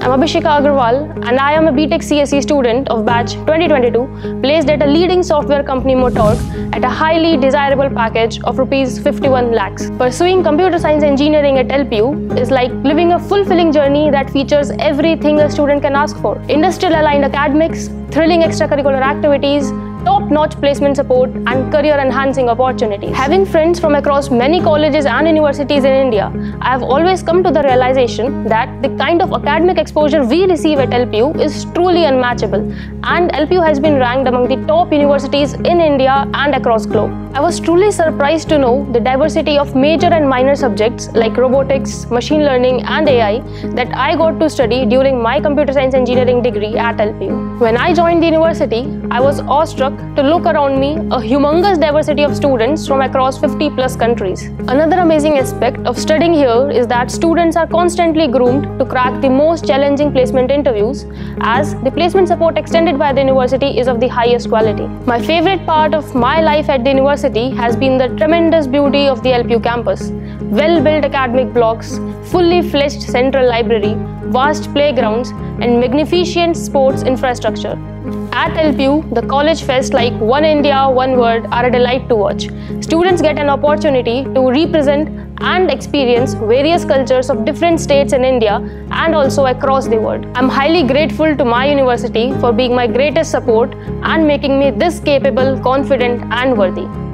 I'm Abhishikha Agarwal and I am a BTEC CSE student of batch 2022 placed at a leading software company Motorq at a highly desirable package of rupees 51 lakhs. Pursuing computer science engineering at LPU is like living a fulfilling journey that features everything a student can ask for. Industrial aligned academics, thrilling extracurricular activities, top-notch placement support and career-enhancing opportunities. Having friends from across many colleges and universities in India, I have always come to the realization that the kind of academic exposure we receive at LPU is truly unmatchable, and LPU has been ranked among the top universities in India and across the globe. I was truly surprised to know the diversity of major and minor subjects like robotics, machine learning and AI that I got to study during my computer science engineering degree at LPU. When I joined the university, I was awestruck to look around me, a humongous diversity of students from across 50+ countries. Another amazing aspect of studying here is that students are constantly groomed to crack the most challenging placement interviews, as the placement support extended by the university is of the highest quality. My favorite part of my life at the university has been the tremendous beauty of the LPU campus. Well-built academic blocks, fully fleshed central library, vast playgrounds and magnificent sports infrastructure. At LPU, the college fests like One India, One World are a delight to watch. Students get an opportunity to represent and experience various cultures of different states in India and also across the world. I'm highly grateful to my university for being my greatest support and making me this capable, confident and worthy.